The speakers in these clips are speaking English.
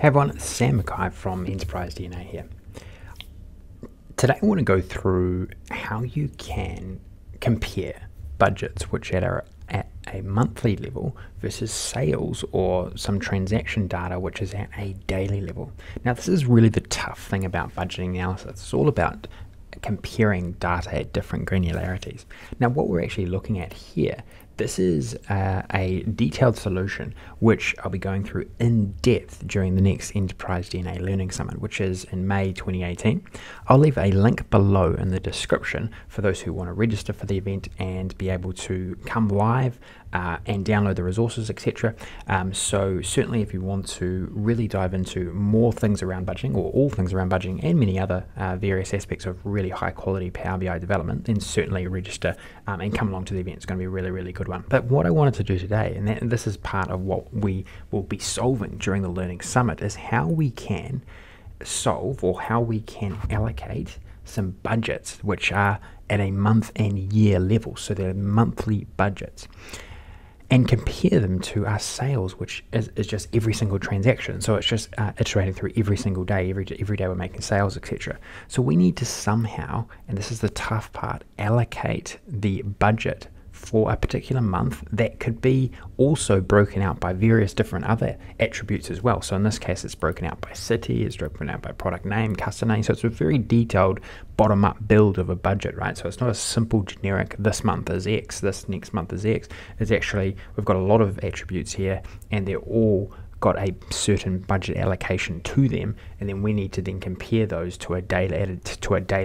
Hey everyone, it's Sam McKay from Enterprise DNA here. Today I want to go through how you can compare budgets which are at a monthly level versus sales or some transaction data which is at a daily level. Now this is really the tough thing about budgeting analysis. It's all about comparing data at different granularities. Now what we're actually looking at here, this is a detailed solution which I'll be going through in depth during the next Enterprise DNA Learning Summit, which is in May 2018. I'll leave a link below in the description for those who want to register for the event and be able to come live and download the resources, etc. So certainly if you want to really dive into more things around budgeting, or all things around budgeting, and many other various aspects of really high quality Power BI development, then certainly register and come along to the event. It's going to be a really, really good one. But what I wanted to do today, and this is part of what we will be solving during the Learning Summit, is how we can solve, or how we can allocate some budgets which are at a month and year level. So they're monthly budgets, and compare them to our sales, which is just every single transaction. So it's just iterating through every single day, every day we're making sales, etc. So we need to somehow, and this is the tough part, allocate the budget for a particular month that could be also broken out by various different other attributes as well. So in this case, it's broken out by city, it's broken out by product name, customer name. So it's a very detailed bottom-up build of a budget, right? So it's not a simple generic, this month is X, this next month is X. It's actually, we've got a lot of attributes here and they're all got a certain budget allocation to them. And then we need to then compare those to a daily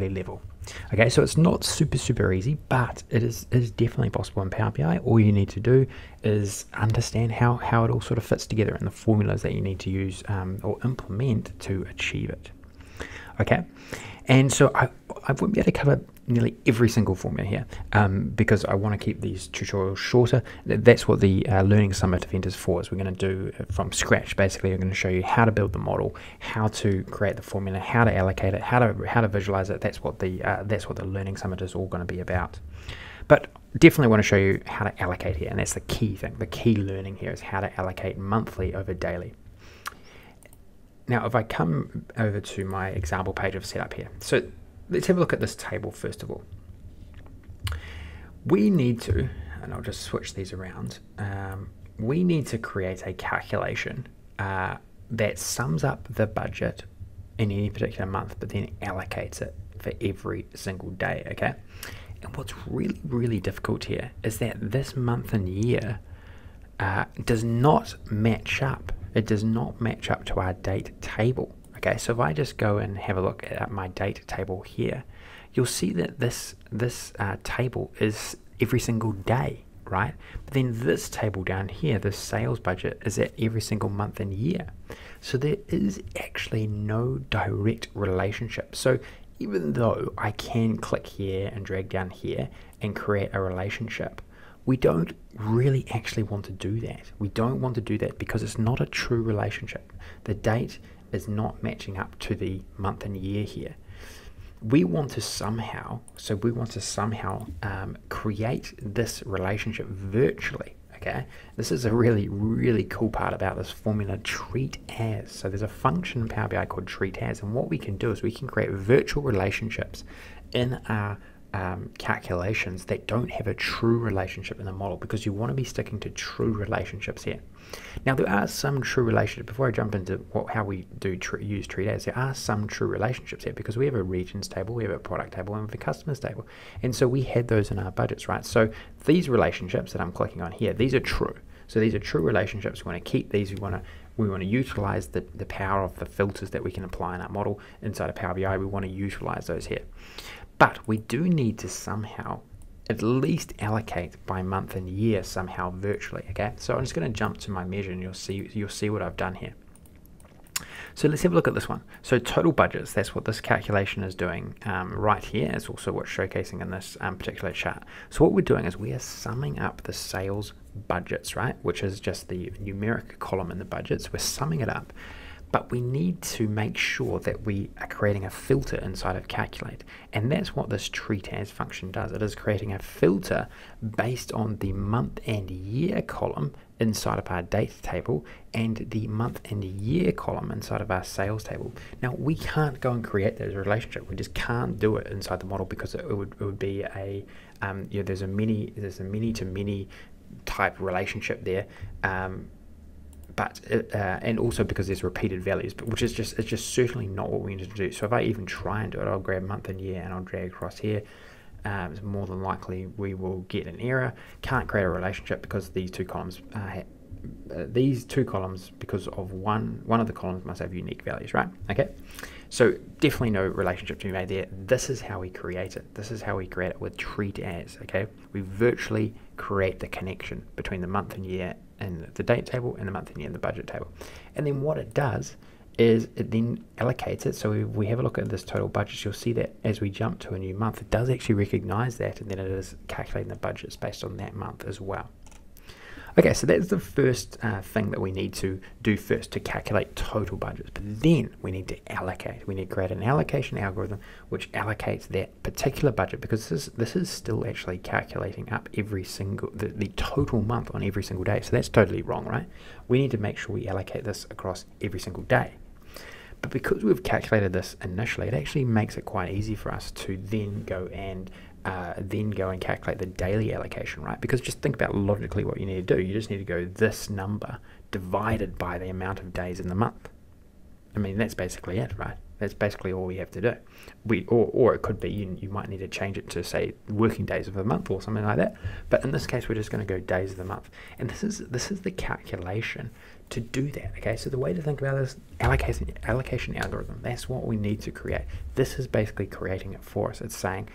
level. Okay, so it's not super easy, but it is definitely possible in Power BI. All you need to do is understand how it all sort of fits together and the formulas that you need to use or implement to achieve it. Okay, and so I won't be able to cover nearly every single formula here because I want to keep these tutorials shorter. That's what the Learning Summit event is for, is we're going to do from scratch. Basically, I'm going to show you how to build the model, how to create the formula, how to allocate it, how to visualize it. That's what the Learning Summit is all going to be about. But definitely want to show you how to allocate here, and that's the key thing. The key learning here is how to allocate monthly over daily. Now, if I come over to my example page I've set up here, so let's have a look at this table first of all. We need to, and I'll just switch these around, we need to create a calculation that sums up the budget in any particular month, but then allocates it for every single day, okay? And what's really, really difficult here is that this month and year does not match up. It does not match up to our date table. Okay, so if I just go and have a look at my date table here, you'll see that this table is every single day, right? But then this table down here, the sales budget, is at every single month and year. So there is actually no direct relationship. So even though I can click here and drag down here and create a relationship, we don't really actually want to do that. We don't want to do that because it's not a true relationship. The date is not matching up to the month and year here. We want to somehow, create this relationship virtually, okay? This is a really, really cool part about this formula, treat as. So there's a function in Power BI called treat as, and what we can do is we can create virtual relationships in our calculations that don't have a true relationship in the model, because you want to be sticking to true relationships here. Now there are some true relationships. Before I jump into how we do use TREATAS, there are some true relationships here because we have a regions table, we have a product table, and we have a customers table, and so we had those in our budgets, right? So these relationships that I'm clicking on here, these are true. So these are true relationships. We want to keep these. We want to utilize the power of the filters that we can apply in our model inside of Power BI. We want to utilize those here. But we do need to somehow at least allocate by month and year somehow virtually, okay? So I'm just going to jump to my measure and you'll see what I've done here. So let's have a look at this one. So total budgets, that's what this calculation is doing right here. It's also what's showcasing in this particular chart. So what we're doing is we are summing up the sales budgets, right? Which is just the numeric column in the budgets. We're summing it up. But we need to make sure that we are creating a filter inside of calculate, and that's what this treat as function does. It is creating a filter based on the month and year column inside of our date table and the month and year column inside of our sales table. Now we can't go and create that as a relationship. We just can't do it inside the model because it would be a you know, there's a many to many type relationship there, and also because there's repeated values, but which is just, it's just certainly not what we need to do. So if I even try and do it, I'll grab month and year and I'll drag across here. More than likely we will get an error. Can't create a relationship because these two columns because of one of the columns must have unique values, right? Okay, so definitely no relationship to be made there. This is how we create it. This is how we create it with TREATAS. Okay, we virtually create the connection between the month and year and the date table and the month and year and the budget table. And then what it does is it then allocates it. So if we have a look at this total budget, you'll see that as we jump to a new month, it does actually recognize that, and then it is calculating the budgets based on that month as well. Okay, so that's the first thing that we need to do first, to calculate total budgets. But then we need to allocate. We need to create an allocation algorithm which allocates that particular budget, because this is still actually calculating up every single, the total month on every single day. So that's totally wrong, right? We need to make sure we allocate this across every single day. But because we've calculated this initially, it actually makes it quite easy for us to then go and calculate the daily allocation, right? Because just think about logically what you need to do. You just need to go this number divided by the amount of days in the month. I mean, that's basically it, right? That's basically all we have to do. Or it could be you might need to change it to, say, working days of the month or something like that. But in this case, we're just going to go days of the month. And this is the calculation to do that. Okay, so the way to think about this allocation algorithm, that's what we need to create. This is basically creating it for us. It's saying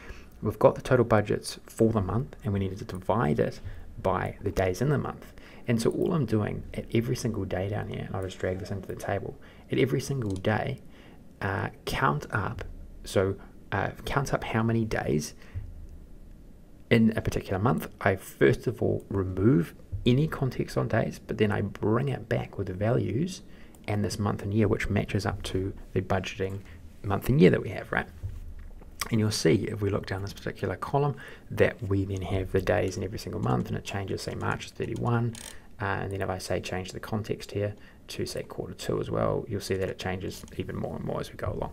we've got the total budgets for the month and we need to divide it by the days in the month. And so all I'm doing at every single day down here, and I'll just drag this into the table, at every single day, count up how many days in a particular month. I first of all remove any context on days, but then I bring it back with the values and this month and year, which matches up to the budgeting month and year that we have, right? And you'll see if we look down this particular column that we then have the days in every single month, and it changes, say March 31, and then if I say change the context here to, say, Q2 as well, you'll see that it changes even more and more as we go along.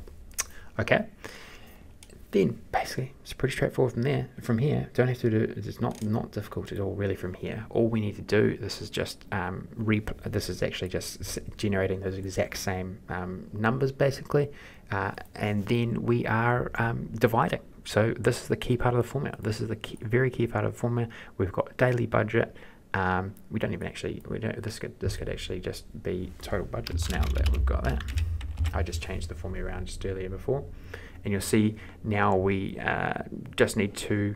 Okay, then basically it's pretty straightforward from there. From here, don't have to do, it's not difficult at all really. From here, all we need to do, this is just this is actually just generating those exact same numbers basically, and then we are dividing. So this is the key part of the formula. This is the very key part of the formula. We've got daily budget. We don't even actually, this could actually just be total budgets now that we've got that. I just changed the formula around just earlier before, and you'll see now we just need to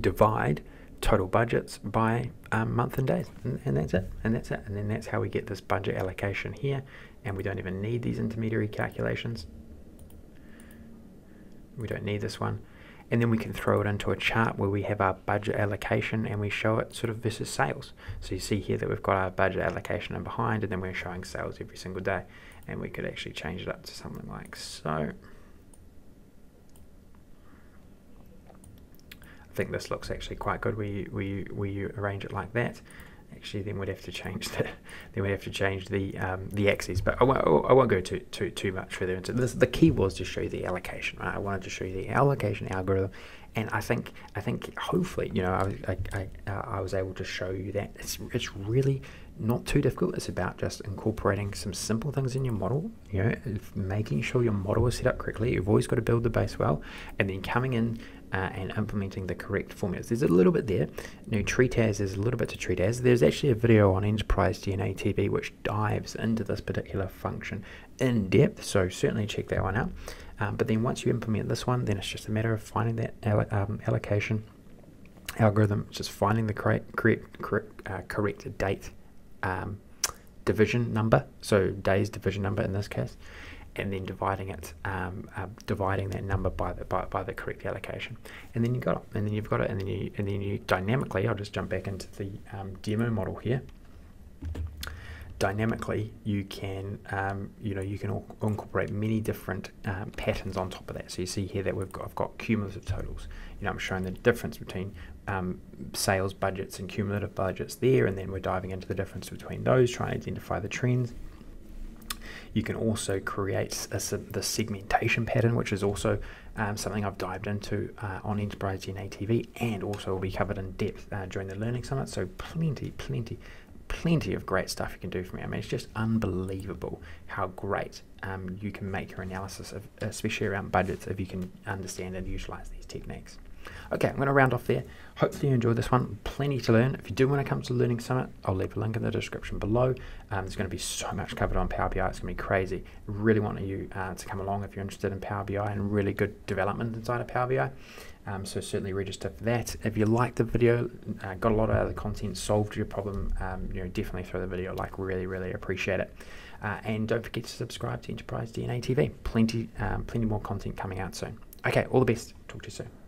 divide total budgets by month and days, and that's it, and that's it, and then that's how we get this budget allocation here. And we don't even need these intermediary calculations. We don't need this one. And then we can throw it into a chart where we have our budget allocation and we show it sort of versus sales. So you see here that we've got our budget allocation in behind, and then we're showing sales every single day. And we could actually change it up to something like so. I think this looks actually quite good. We arrange it like that. Actually, then we'd have to change the axes, but I won't go too much further into this. The key was to show you the allocation, right? I wanted to show you the allocation algorithm, and I think hopefully, you know, I was able to show you that it's really not too difficult. It's about just incorporating some simple things in your model, you know, making sure your model is set up correctly. You've always got to build the base well, and then coming in and implementing the correct formulas. There's a little bit there. Now, TREATAS is a little bit to TREATAS. There's actually a video on Enterprise DNA TV which dives into this particular function in depth, so certainly check that one out. But then once you implement this one, then it's just a matter of finding that allocation algorithm, just finding the correct date division number, so days division number in this case, and then dividing it, dividing that number by the correct allocation, and then you got it, and then you've got it, and then you dynamically. I'll just jump back into the demo model here. dynamically, you can you can incorporate many different patterns on top of that. So you see here that we've got, I've got cumulative totals. I'm showing the difference between sales budgets and cumulative budgets there, and then we're diving into the difference between those, trying to identify the trends. You can also create the segmentation pattern, which is also something I've dived into on Enterprise DNA TV, and also will be covered in depth during the Learning Summit. So plenty of great stuff you can do from here. I mean, it's just unbelievable how great you can make your analysis, of, especially around budgets, if you can understand and utilize these techniques. Okay, I'm going to round off there. Hopefully you enjoyed this one. Plenty to learn. If you do want to come to the Learning Summit, I'll leave a link in the description below. There's going to be so much covered on Power BI. It's going to be crazy. Really want you to come along if you're interested in Power BI and really good development inside of Power BI. So certainly register for that. If you liked the video, got a lot of other content, solved your problem, definitely throw the video like. Really appreciate it. And don't forget to subscribe to Enterprise DNA TV. Plenty more content coming out soon. Okay, all the best. Talk to you soon.